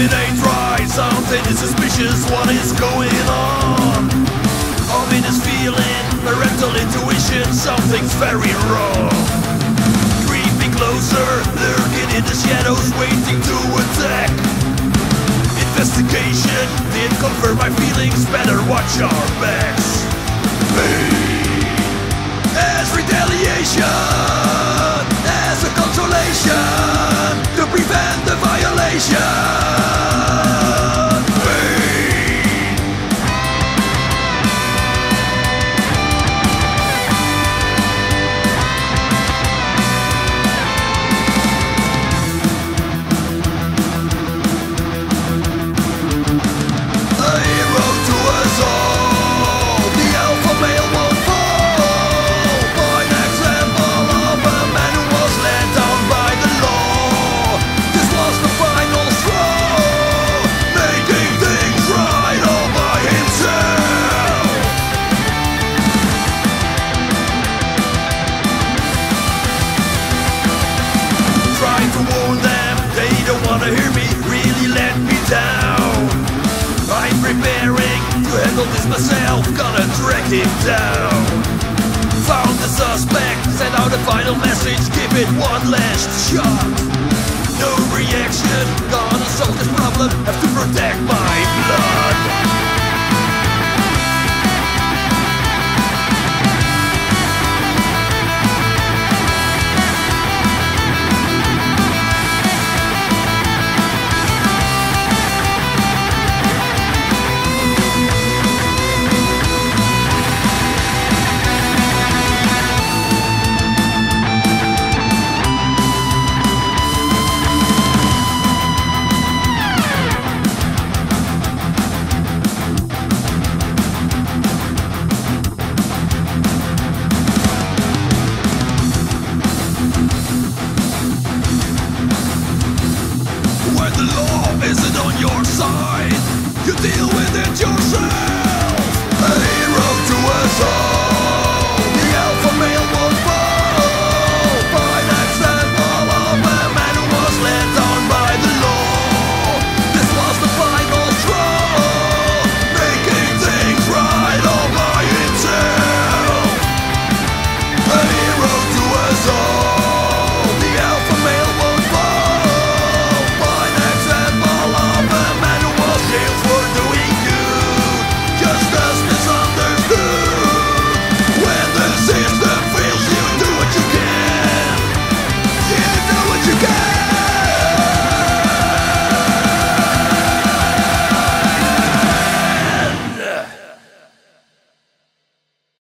Something ain't right, something is suspicious, what is going on? Ominous feeling, parental intuition, something's very wrong. Creeping closer, lurking in the shadows, waiting to attack. Investigation did confirm my feelings, better watch our backs. Me as retaliation, as a consolation, to prevent the violation. Wanna hear me? Really let me down. I'm preparing to handle this myself, gonna track him down. Found the suspect, sent out a final message, give it one last shot. No reaction, gonna solve this problem, have to protect my